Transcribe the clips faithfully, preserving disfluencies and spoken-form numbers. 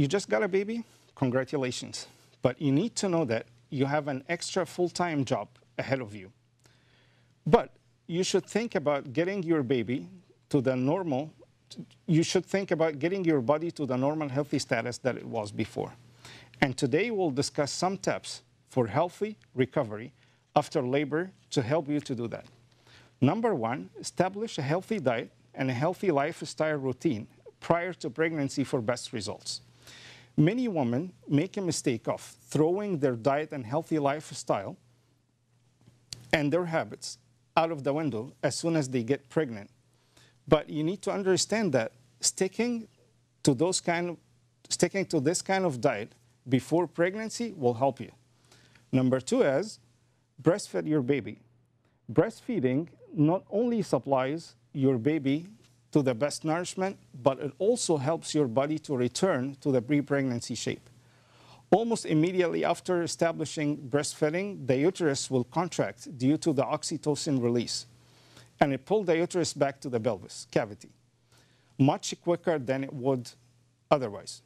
You just got a baby, congratulations. But you need to know that you have an extra full-time job ahead of you. But you should think about getting your baby to the normal, you should think about getting your body to the normal healthy status that it was before. And today we'll discuss some tips for healthy recovery after labor to help you to do that. Number one, establish a healthy diet and a healthy lifestyle routine prior to pregnancy for best results. Many women make a mistake of throwing their diet and healthy lifestyle and their habits out of the window as soon as they get pregnant. But you need to understand that sticking to those kind of, sticking to this kind of diet before pregnancy will help you. Number two is breastfeed your baby. Breastfeeding not only supplies your baby to the best nourishment, but it also helps your body to return to the pre-pregnancy shape. Almost immediately after establishing breastfeeding, the uterus will contract due to the oxytocin release, and it pulls the uterus back to the pelvis cavity much quicker than it would otherwise.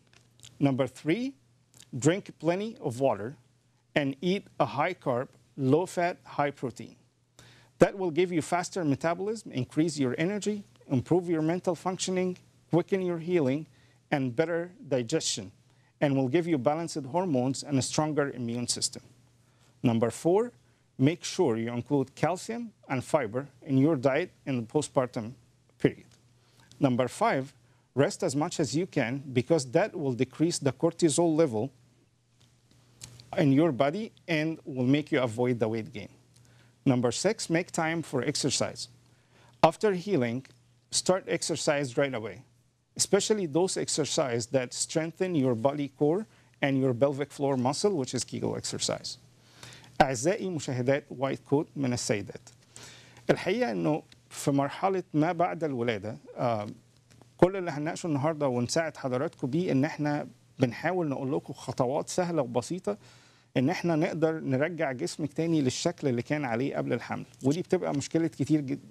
Number three, drink plenty of water and eat a high-carb, low-fat, high-protein. That will give you faster metabolism, increase your energy, improve your mental functioning, quicken your healing, and better digestion, and will give you balanced hormones and a stronger immune system. Number four, make sure you include calcium and fiber in your diet in the postpartum period. Number five, rest as much as you can, because that will decrease the cortisol level in your body and will make you avoid the weight gain. Number six, make time for exercise. After healing, start exercise right away, especially those exercises that strengthen your body core and your pelvic floor muscle, which is Kegel exercise. أعزائي مشاهدات وايت كوت من السيدات. الحقيقة إنه في مرحلة ما بعد الولادة آه كل اللي هنناقشه النهارده ونساعد حضراتكم بيه إن إحنا بنحاول نقول لكم خطوات سهلة وبسيطة إن إحنا نقدر نرجع جسمك تاني للشكل اللي كان عليه قبل الحمل، ودي بتبقى مشكلة كتير جدا.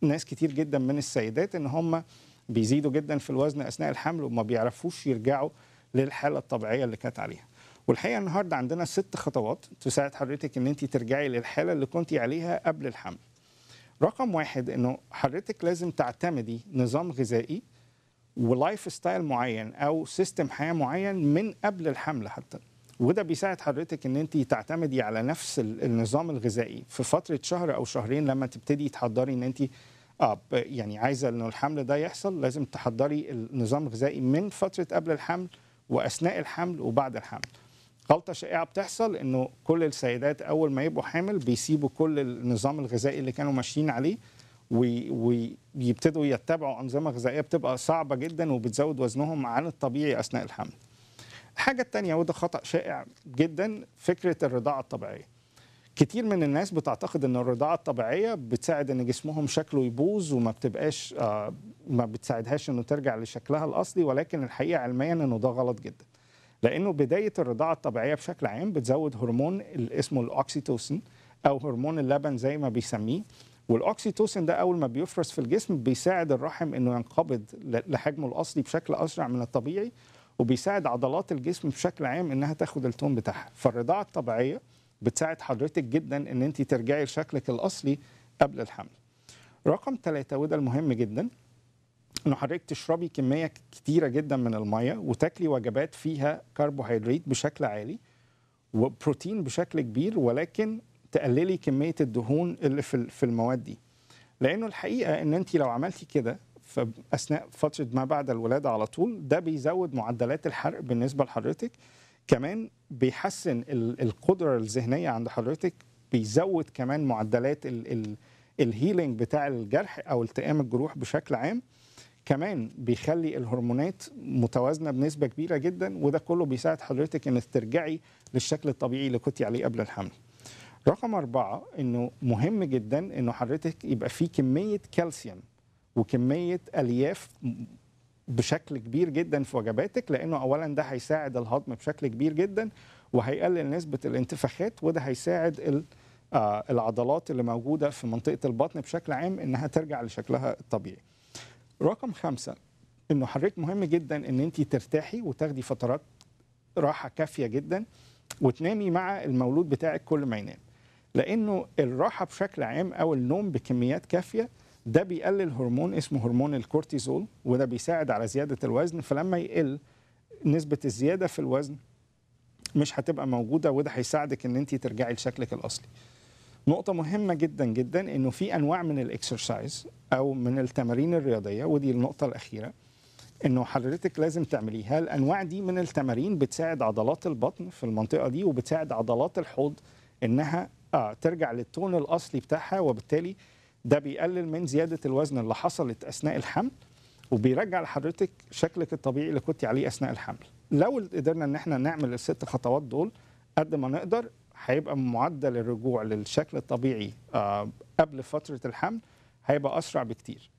ناس كتير جدا من السيدات ان هم بيزيدوا جدا في الوزن اثناء الحمل وما بيعرفوش يرجعوا للحاله الطبيعيه اللي كانت عليها. والحقيقه النهارده عندنا ست خطوات تساعد حضرتك ان انت ترجعي للحاله اللي كنتي عليها قبل الحمل. رقم واحد انه حضرتك لازم تعتمدي نظام غذائي ولايف ستايل معين او سيستم حياه معين من قبل الحمل حتى. وده بيساعد حضرتك ان انت تعتمدي على نفس النظام الغذائي في فتره شهر او شهرين لما تبتدي تحضري ان انت اه يعني عايزه ان الحمل ده يحصل. لازم تحضري النظام الغذائي من فتره قبل الحمل واثناء الحمل وبعد الحمل. غلطه شائعه بتحصل انه كل السيدات اول ما يبقوا حامل بيسيبوا كل النظام الغذائي اللي كانوا ماشيين عليه ويبتدوا يتبعوا انظمه غذائيه بتبقى صعبه جدا وبتزود وزنهم عن الطبيعي اثناء الحمل. الحاجه الثانيه وده خطا شائع جدا، فكره الرضاعه الطبيعيه. كتير من الناس بتعتقد ان الرضاعه الطبيعيه بتساعد ان جسمهم شكله يبوظ وما بتبقاش آه ما بتساعدهاش انه ترجع لشكلها الاصلي، ولكن الحقيقه علميا انه ده غلط جدا. لانه بدايه الرضاعه الطبيعيه بشكل عام بتزود هرمون اللي اسمه الاوكسيتوسين او هرمون اللبن زي ما بيسميه، والاوكسيتوسين ده اول ما بيفرز في الجسم بيساعد الرحم انه ينقبض لحجمه الاصلي بشكل اسرع من الطبيعي، وبيساعد عضلات الجسم بشكل عام انها تاخد التون بتاعها. فالرضاعه الطبيعيه بتساعد حضرتك جدا ان انت ترجعي لشكلك الاصلي قبل الحمل. رقم ثلاثة وده المهم جدا، ان حضرتك تشربي كميه كتيره جدا من الميه وتاكلي وجبات فيها كربوهيدرات بشكل عالي وبروتين بشكل كبير، ولكن تقللي كميه الدهون اللي في المواد دي. لانه الحقيقه ان انت لو عملتي كده فاثناء فتره ما بعد الولاده على طول ده بيزود معدلات الحرق بالنسبه لحضرتك، كمان بيحسن القدره الذهنيه عند حضرتك، بيزود كمان معدلات الهيلينج بتاع الجرح او التئام الجروح بشكل عام، كمان بيخلي الهرمونات متوازنه بنسبه كبيره جدا، وده كله بيساعد حضرتك انك ترجعي للشكل الطبيعي اللي كنتي عليه قبل الحمل. رقم أربعة انه مهم جدا انه حضرتك يبقى في كميه كالسيوم وكميه الياف بشكل كبير جدا في وجباتك، لانه اولا ده هيساعد الهضم بشكل كبير جدا وهيقلل نسبه الانتفاخات، وده هيساعد العضلات اللي موجوده في منطقه البطن بشكل عام انها ترجع لشكلها الطبيعي. رقم خمسة انه حضرتك مهم جدا ان انت ترتاحي وتاخدي فترات راحه كافيه جدا وتنامي مع المولود بتاعك كل ما ينام، لانه الراحه بشكل عام او النوم بكميات كافيه ده بيقلل هرمون اسمه هرمون الكورتيزول، وده بيساعد على زياده الوزن. فلما يقل نسبه الزياده في الوزن مش هتبقى موجوده، وده هيساعدك ان انت ترجعي لشكلك الاصلي. نقطه مهمه جدا جدا انه في انواع من الاكسرسايز او من التمارين الرياضيه، ودي النقطه الاخيره، انه حضرتك لازم تعمليها. الانواع دي من التمارين بتساعد عضلات البطن في المنطقه دي، وبتساعد عضلات الحوض انها آه ترجع للتون الاصلي بتاعها، وبالتالي ده بيقلل من زياده الوزن اللي حصلت اثناء الحمل، وبيرجع لحضرتك شكلك الطبيعي اللي كنت عليه اثناء الحمل. لو قدرنا ان احنا نعمل الست خطوات دول قد ما نقدر، هيبقى معدل الرجوع للشكل الطبيعي آه قبل فتره الحمل هيبقى اسرع بكتير.